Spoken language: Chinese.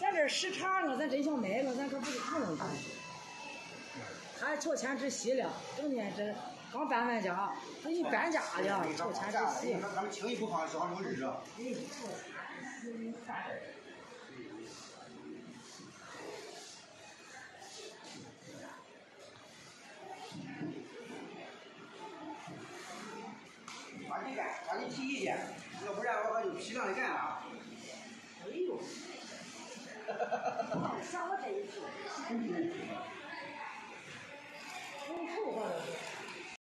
在这时差呢，咱真想买了，咱可不是看了一看。他筹钱之息了，整天这刚搬完家，他一搬家了，筹钱之息。你说咱们轻易不放是啥种日子？赶紧干，赶紧提意见，要不然我可就批量的干了。哎呦！哈哈哈哈哈！上我这一次。